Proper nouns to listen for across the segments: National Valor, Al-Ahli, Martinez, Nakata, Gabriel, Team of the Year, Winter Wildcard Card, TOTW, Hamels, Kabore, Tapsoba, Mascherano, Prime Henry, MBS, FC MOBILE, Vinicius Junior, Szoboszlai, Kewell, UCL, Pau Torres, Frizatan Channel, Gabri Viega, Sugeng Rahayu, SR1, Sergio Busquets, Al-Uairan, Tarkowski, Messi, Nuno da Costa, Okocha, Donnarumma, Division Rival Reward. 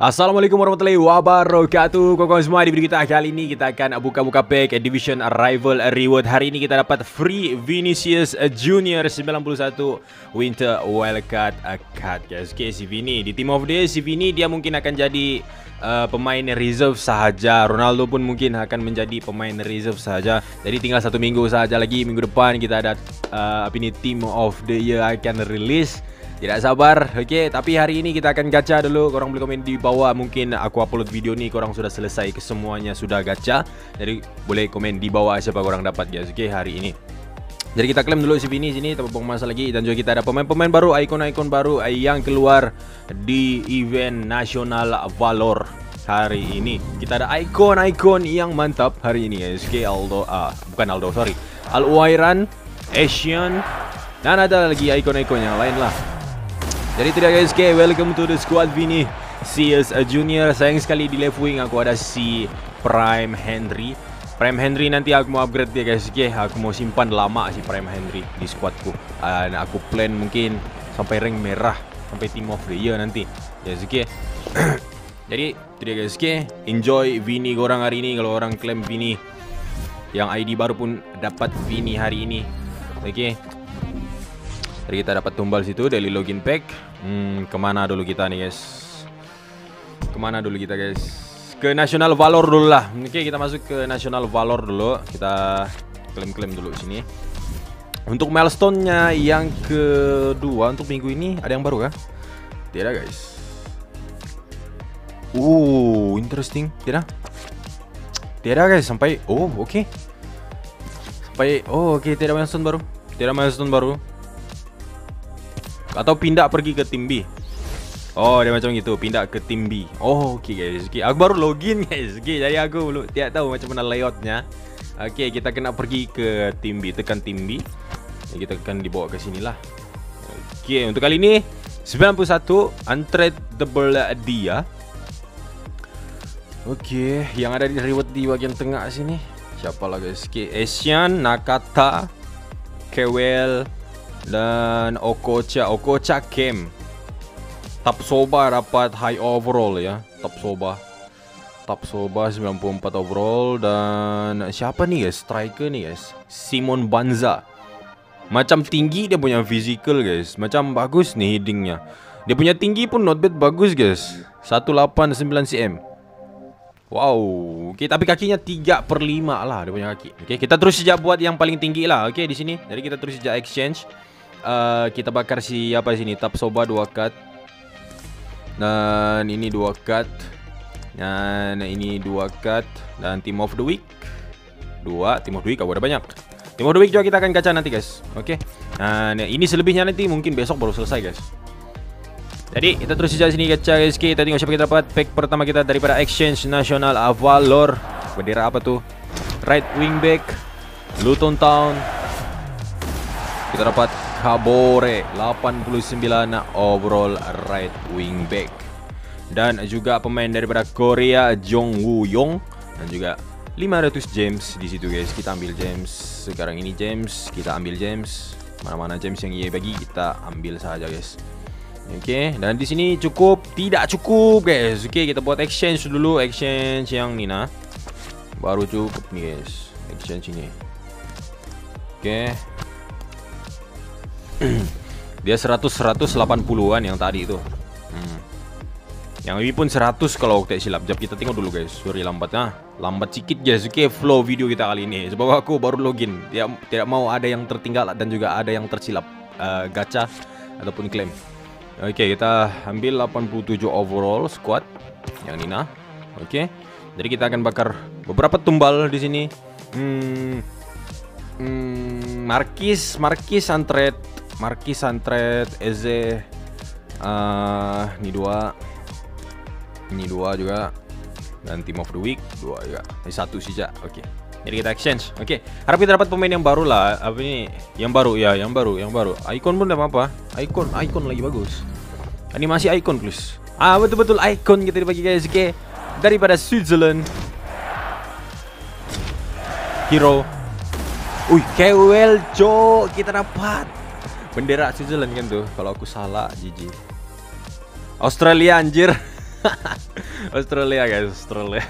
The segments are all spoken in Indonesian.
Assalamualaikum warahmatullahi wabarakatuh. Kawan-kawan semua, di video kita kali ini kita akan buka-buka pack Division Rival Reward. Hari ini kita dapat free Vinicius Junior 91 Winter Wildcard Card, guys. Okay, si Vini di Team of the Year, si Vini dia mungkin akan jadi pemain reserve sahaja. Ronaldo pun mungkin akan menjadi pemain reserve sahaja. Jadi tinggal satu minggu sahaja lagi. Minggu depan kita ada apa ini, Team of the Year akan rilis. Tidak sabar. Okey, tapi hari ini kita akan gacha dulu. Korang boleh komen di bawah. Mungkin aku upload video ni korang sudah selesai kesemuanya, sudah gacha. Jadi boleh komen di bawah siapa korang dapat, guys. Okey, hari ini. Jadi kita claim dulu si Vini sini, tanpa buang masa lagi. Dan juga kita ada pemain-pemain baru, ikon-ikon baru yang keluar di event National Valor hari ini. Kita ada ikon-ikon yang mantap hari ini, guys. Okay, Al-Uairan, Asian, dan ada lagi ikon-ikon yang lain lah. Jadi itu dia, guys. Okay, welcome to the squad Vini CS Junior. Sayang sekali di left wing aku ada si Prime Henry. Prime Henry nanti aku mau upgrade dia, guys. Okay, aku mau simpan lama si Prime Henry di squadku. Aku plan mungkin sampai rank merah, sampai Team of the Year nanti, guys. Okay. Jadi itu dia, guys. Okay, enjoy Vini korang hari ini. Kalau orang claim Vini yang ID baru pun dapat Vini hari ini. Okay. Jadi kita dapat tumbal situ, daily login pack. Kemana dulu kita nih, guys? Kemana dulu kita, guys? Ke National Valor dulu lah. Oke, kita masuk ke National Valor dulu. Kita klaim-klaim dulu sini. Untuk milestone-nya yang kedua untuk minggu ini ada yang baru kah? Tidak, guys. Interesting. Tidak. Tidak, guys, sampai oke. Sampai oke, tidak milestone baru. Tidak milestone baru. Atau pindah pergi ke tim B. Oh, dia macam gitu, pindah ke tim B. Okey, guys. Okey, aku baru login, guys. Okey, jadi aku belum tidak tahu macam mana layoutnya. Okey, kita kena pergi ke tim B, tekan tim B. Jadi kita akan dibawa ke sinilah. Okey, untuk kali ini 91 untradeable dia. Okey, yang ada di reward di bahagian tengah sini. Siapalah, guys? Okey, Asian, Nakata, Kewell dan Okocha. Okocha camp. Tapsoba dapat high overall ya. Tapsoba 94 overall. Dan siapa nih, guys? Striker nih, guys, Simon Banza. Macam tinggi dia punya physical, guys. Macam bagus nih headingnya. Dia punya tinggi pun not bad, bagus, guys. 189 cm. Wow. Okay, tapi kakinya 3/5 lah dia punya kaki. Okay, kita terus saja buat yang paling tinggi lah. Okay, di sini. Jadi kita terus saja exchange. Kita bakar si apa sini, Tapsoba 2 cut. Dan ini 2 cut. Dan ini 2 cut. Dan Team of the Week 2, Team of the Week aku ada banyak. Team of the Week juga kita akan gacha nanti, guys. Oke, okay. Dan ini selebihnya nanti mungkin besok baru selesai, guys. Jadi kita terus saja sini gacha, guys. Kita tengok siapa kita dapat. Pack pertama kita daripada Exchange National Valor. Bendera apa tuh? Right wing back Luton Town. Kita dapat Kabore 89 overall right wing back. Dan juga pemain daripada Korea, Jong Woo Yong. Dan juga 500 James di situ, guys. Kita ambil James. Sekarang ini James, kita ambil James. Mana-mana James yang ia bagi kita ambil saja, guys. Oke, okay. Dan di sini cukup, tidak cukup, guys. Oke, okay, kita buat exchange dulu. Exchange yang Nina. Baru cukup nih, guys. Exchange ini. Oke. Okay. Dia 180-an yang tadi itu. Yang ini pun 100 kalau tak silap. Jap kita tengok dulu, guys. Sorry lambat. Lambat sikit, guys. Okay, flow video kita kali ini. Sebab aku baru login. Tidak mau ada yang tertinggal dan juga ada yang tersilap gacha ataupun claim. Okay, kita ambil 87 overall squad yang Nina. Okay, jadi kita akan bakar beberapa tumbal di sini. Marquis, Santret, Eze, ini dua juga, dan Team of the Week 2 juga, ini 1 saja. Oke, okay. Jadi kita exchange. Oke, okay. Harap kita dapat pemain yang baru lah. Apa ini? Yang baru ya, yang baru. Icon pun tidak apa-apa. Icon lagi bagus. Animasi icon plus. Betul-betul icon kita dibagi, guys. Oke, okay. Daripada Switzerland. Hero. Kewell, cok, kita dapat. Bendera Switzerland kan tuh. Kalau aku salah, jijik. Australia, anjir. Australia guys, Australia.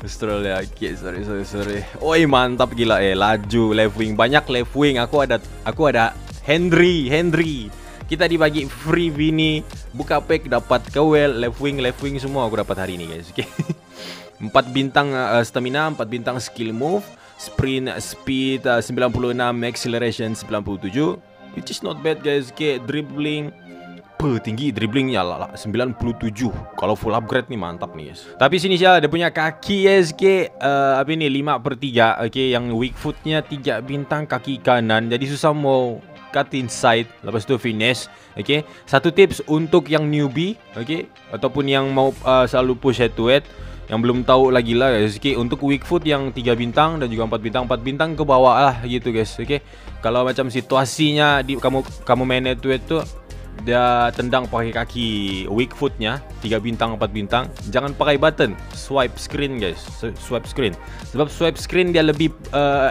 Australia, oke, okay, sorry. Oi, mantap gila, laju left wing, banyak left wing. Aku ada Henry. Kita dibagi free Vini, buka pack dapat Kewell, left wing semua aku dapat hari ini guys. Oke. Okay. 4 bintang stamina, 4 bintang skill move, sprint speed 96, acceleration 97. Which is not bad guys. Oke, okay, dribbling tinggi dribblingnya lah 97. Kalau full upgrade nih mantap nih guys. Tapi sini dia punya kaki guys, ke apa ini 5/3. Oke, okay, yang weak footnya 3 bintang kaki kanan. Jadi susah mau cut inside. Lepas itu finish. Oke, okay. Satu tips untuk yang newbie, oke, okay, ataupun yang mau selalu push head to head, yang belum tahu lagi lah guys. Oke, okay, untuk weak foot yang 3 bintang dan juga 4 bintang ke bawah lah gitu guys. Oke, okay. Kalau macam situasinya di kamu main head to head tuh dia tendang pakai kaki weak footnya 3 bintang 4 bintang, jangan pakai button, swipe screen guys, swipe screen, sebab swipe screen dia lebih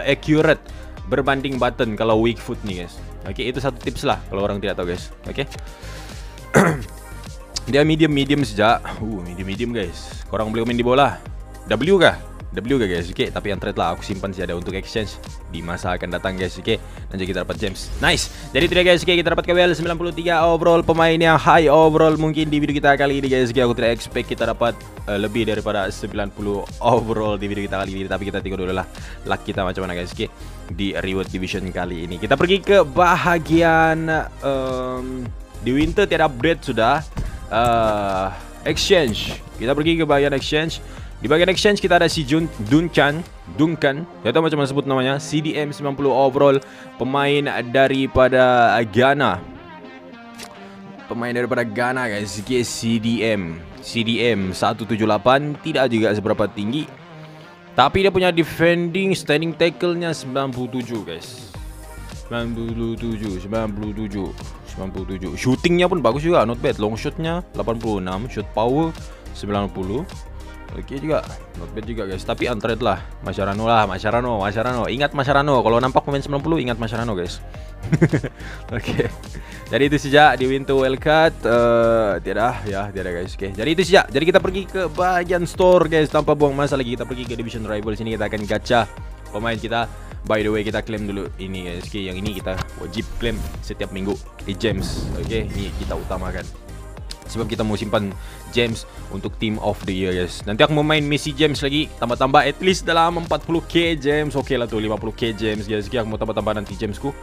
accurate berbanding button kalau weak foot nih guys. Oke, okay, itu satu tips lah kalau orang tidak tahu guys. Oke, okay. Dia medium saja, medium guys. Korang boleh main di bola W kah? W guys, oke, okay, tapi yang trade lah aku simpan sih ada untuk exchange di masa akan datang guys, oke, okay. Nanti kita dapat James, nice. Jadi itu dia guys, oke, okay, kita dapat Kewell 93 overall, pemain yang high overall mungkin di video kita kali ini guys, oke, okay. Aku tidak expect kita dapat lebih daripada 90 overall di video kita kali ini, tapi kita tengok dulu lah luck kita macam mana guys, oke, okay, di reward division kali ini. Kita pergi ke bahagian di winter tiada update sudah, exchange. Kita pergi ke bahagian exchange. Di bagian exchange kita ada si Duncan, ya tahu macam mana sebut namanya, CDM 90 overall, pemain daripada Ghana. Pemain daripada Ghana guys, CDM 178, tidak juga seberapa tinggi. Tapi dia punya defending standing tackle-nya 97 guys. 97. Shooting-nya pun bagus juga, not bad. Long shot-nya 86, shoot power 90. Oke, juga not bad juga guys, tapi untrade lah. Mascherano. Ingat Mascherano, kalau nampak pemain 90 ingat Mascherano guys. Oke. Okay. Jadi itu saja di Winter Wildcard tiada guys. Oke. Okay. Jadi itu saja. Jadi kita pergi ke bagian store guys, tanpa buang masa lagi kita pergi ke Division Rival. Sini kita akan gacha pemain kita. By the way, kita klaim dulu ini guys. Oke, okay, yang ini kita wajib klaim setiap minggu. James. Oke, okay, ini kita utamakan. Sebab kita mau simpan James untuk Team of the Year guys. Nanti aku mau main Messi James lagi, tambah-tambah at least dalam 40k James. Oke, okay lah tuh 50k James guys. Oke, aku mau tambah-tambah nanti Jamesku,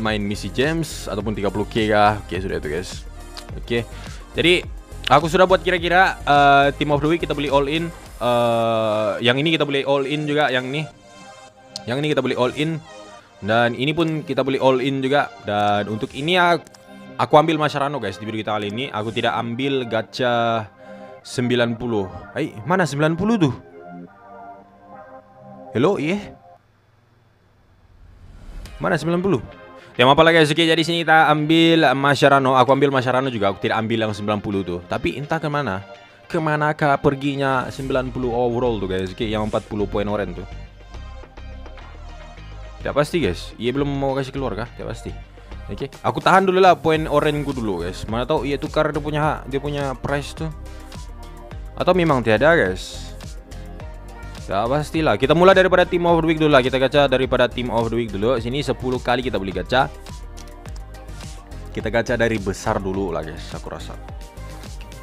main Messi James ataupun 30k kah. Oke, okay, sudah itu guys. Oke, okay. Jadi aku sudah buat kira-kira Team of the Week kita beli all in, yang ini kita beli all in juga, yang ini kita beli all in, dan ini pun kita beli all in juga. Dan untuk ini aku ambil Mascherano guys di video kita kali ini. Aku tidak ambil gacha 90. Mana 90 tuh? Hello, iya. Yeah. Mana 90? Yang apa lagi guys? Oke, jadi sini kita ambil Mascherano. Aku ambil Mascherano juga. Aku tidak ambil yang 90 tuh. Tapi entah kemana. Kemanakah perginya 90 overall tuh guys? Oke, yang 40 poin orange tuh. Tidak pasti guys. Iya, belum mau kasih keluar kah? Tidak pasti. Oke, okay. Aku tahan dulu lah poin orange ku dulu guys. Mana tahu ia tukar dia punya price tuh. Atau memang tiada guys. Ya pastilah. Kita mulai daripada Team of the Week dulu lah. Kita gacha daripada Team of the Week dulu. Sini 10 kali kita beli gacha. Kita gacha dari besar dulu lah guys, aku rasa.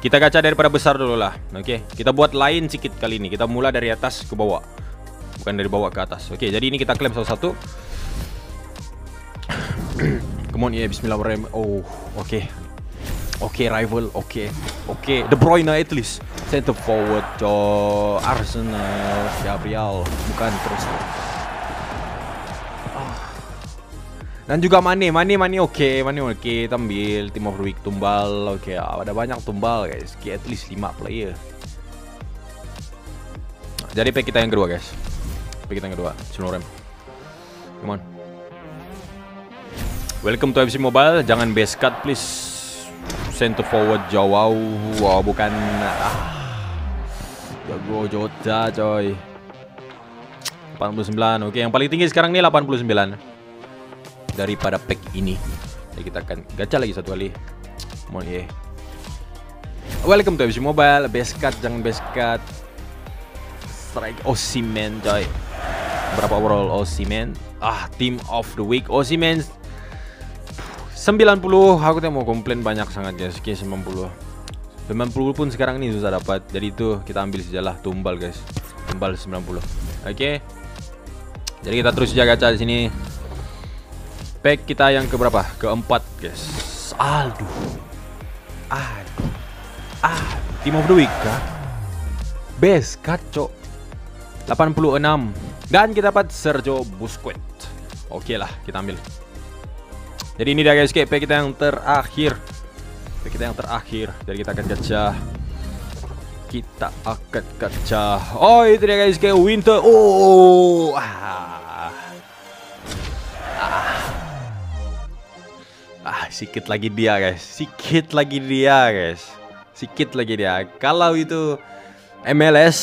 Kita gacha daripada besar dulu lah. Oke, okay. Kita buat lain sedikit kali ini. Kita mulai dari atas ke bawah. Bukan dari bawah ke atas. Oke, okay, jadi ini kita klaim satu-satu. Come on, yeah, bismillahirrahmanirrahim. Oh, oke, okay. Oke, okay, rival, oke, okay. Oke, okay. De Bruyne at least center forward, oh, Arsenal, Gabriel, bukan terus. Oh. Dan juga Mane oke, okay. Mane oke, okay. Tampil Team of the Week tumbal, oke, okay. Ada banyak tumbal guys, okay, at least 5 player. Jadi pack kita yang kedua guys, Senorem, come on. Welcome to FC Mobile, jangan base cut please. Center forward Jawa, wow, bukan Jago Jota coy. 89, oke, okay, yang paling tinggi sekarang nih 89 daripada pack ini. Jadi kita akan gacha lagi satu kali. Come on, yeah. Welcome to FC Mobile. Best card, jangan best card. Strike Osimhen coy. Berapa overall Osimhen? Ah, Team of the Week Osimhen 90. Aku tuh mau komplain banyak sangat guys. Oke, 90 pun sekarang ini susah dapat. Jadi itu kita ambil sejalah tumbal guys. Tumbal 90. Oke. Jadi kita terus jaga gacha di sini. Pack kita yang ke berapa? Keempat guys. Aduh. Team of the Week kah? Best kacau 86. Dan kita dapat Sergio Busquets. Oke lah, kita ambil. Jadi ini dia guys, pack kita yang terakhir. Pack kita yang terakhir. Jadi kita akan gacha. Kita akan gacha. Oh, itu dia guys, kayak Winter. Sikit lagi dia guys. Kalau itu MLS,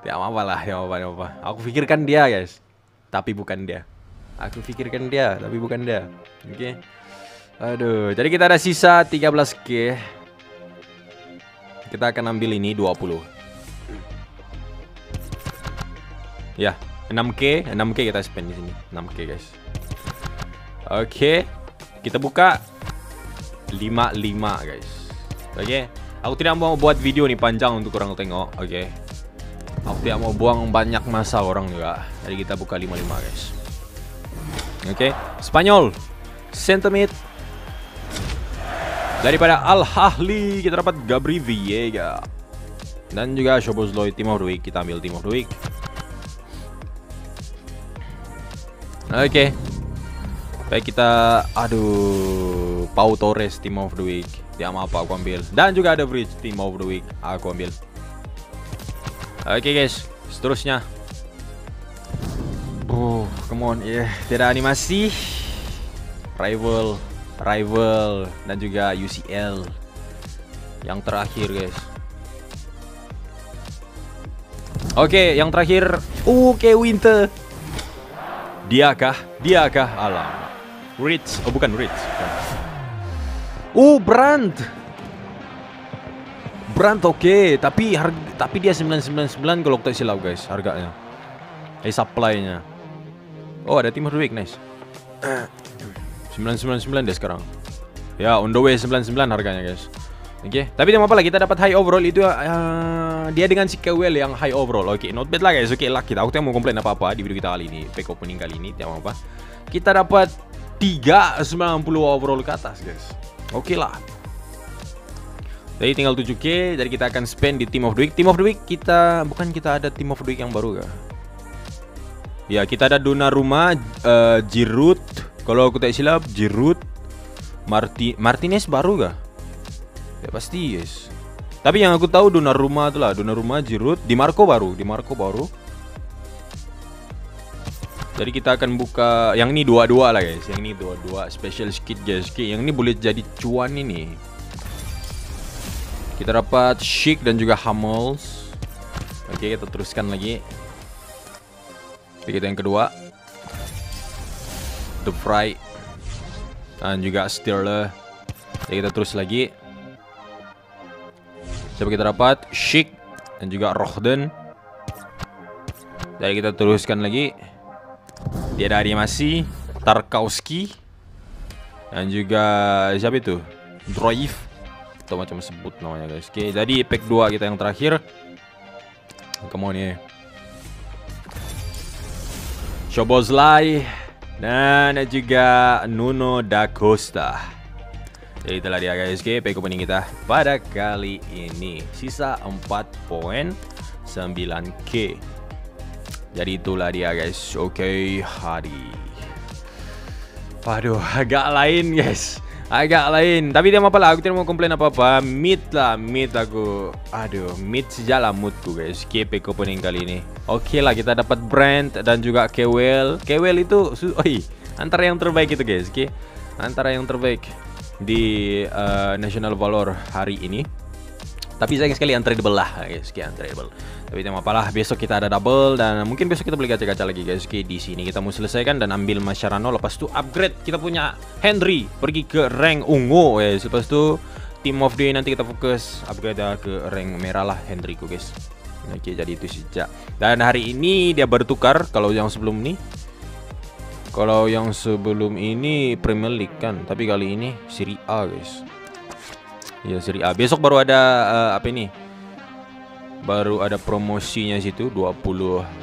Tidak apa-apa. Aku pikirkan dia guys, tapi bukan dia. Oke. Aduh, jadi kita ada sisa 13k. Kita akan ambil ini 20. Ya, 6k kita spend di sini. 6k guys. Oke, kita buka 55 guys. Oke, aku tidak mau buat video nih panjang untuk orang tengok. Oke, aku tidak mau buang banyak masa orang juga. Jadi kita buka 55 guys. Oke, Spanyol center mid daripada Al-Ahli kita dapat Gabri Viega dan juga Szoboszlai. Team of the Week kita ambil Team of the Week. Oke. Baik kita, aduh, Pau Torres Team of the Week. Dia mau apa aku ambil. Dan juga ada Bridge Team of the Week, aku ambil. Oke guys, seterusnya. Oh, come on, ya, yeah. Tidak animasi. Rival dan juga UCL. Yang terakhir guys. Oke, yang terakhir. Oke, Winter. Diakah? Alam. Rich, oh bukan Rich. Brand oke. Tapi dia 999 kalau tak silap guys harganya. Supply-nya. Oh ada Team of the Week, nice. 999 deh sekarang. Ya on the way 99 harganya guys. Oke. Tapi dia apa lagi kita dapat high overall itu dia dengan si Kewell yang high overall. Oke, not bad lah guys. Oke, lucky. Aku tidak mau komplain apa-apa di video kita kali ini. Pack opening kali ini tidak apa. Kita dapat 390 overall ke atas guys. Oke lah. Jadi tinggal 7k. Jadi kita akan spend di Team of the Week. Team of the Week kita, bukan kita ada Team of the Week yang baru gak? Ya kita ada Donnarumma, Giroud. Kalau aku tak silap Giroud, Martinez baru gak? Ya pasti guys. Tapi yang aku tahu Donnarumma itu lah. Donnarumma, Giroud, Di Marco baru. Jadi kita akan buka yang ini 22 lah guys. Yang ini 22 special skit guys. Yang ini boleh jadi cuan ini. Kita dapat Sheik dan juga Hamels. Oke, kita teruskan lagi. Jadi kita yang kedua. The Pride dan juga Steeler. Jadi kita terus lagi. Coba kita dapat Sheik dan juga Rohden. Jadi kita teruskan lagi. Dia ada animasi Tarkowski dan juga siapa itu? Drive atau macam sebut namanya guys. Oke, jadi pack 2 kita yang terakhir. Come on ya. Szoboszlai dan juga Nuno da Costa. Jadi itulah dia guys. Oke, pack opening kita pada kali ini. Sisa 4.9k. Jadi itulah dia guys. Oke, hari. Waduh, agak lain guys. Agak lain. Tapi dia apa lah? Aku tidak mau komplain apa-apa. Mid aku. Aduh, mid sejalan moodku guys. KPK opening kali ini. Oke lah, kita dapat Brand dan juga Kewell. Kewell itu, oi, antara yang terbaik itu guys. Oke, antara yang terbaik di National Valor hari ini. Tapi sayang sekali untradeable lah guys, untradeable. Tapi tidak apalah, besok kita ada double dan mungkin besok kita beli gacha-gacha lagi guys. Oke, di sini kita mau selesaikan dan ambil Mascherano, lepas itu upgrade kita punya Henry pergi ke rank ungu guys. Lepas itu Team of the Year nanti kita fokus upgrade ke rank merah lah Henryku guys. Oke, jadi itu saja. Dan hari ini dia bertukar kalau yang sebelum ini. Kalau yang sebelum ini Premier League kan, tapi kali ini Serie A guys. Ya Serie A. Besok baru ada apa ini? Baru ada promosinya situ 20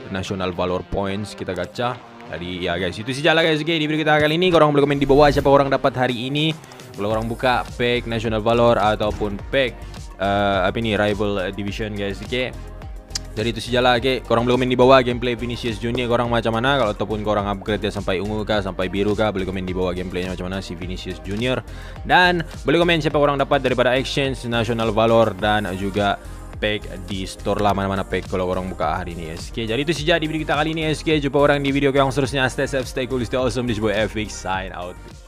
National Valor Points kita gacha. Jadi ya guys, itu saja lah guys. Oke, di video kita kali ini korang boleh komen di bawah siapa orang dapat hari ini. Kalau orang buka pack National Valor ataupun pack apa ini Rival Division guys. Oke. Jadi itu saja lah, oke. Korang boleh komen di bawah gameplay Vinicius Junior korang macam mana, kalau ataupun korang upgrade dia sampai ungu kah, sampai biru kah, boleh komen di bawah gameplaynya macam mana si Vinicius Junior. Dan boleh komen siapa korang dapat daripada exchange National Valor dan juga pack di store lah, mana-mana pack kalau orang buka hari ini SK. Jadi itu saja di video kita kali ini SK. Jumpa orang di video yang seterusnya. Stay safe, stay cool, stay awesome. This boy FX sign out.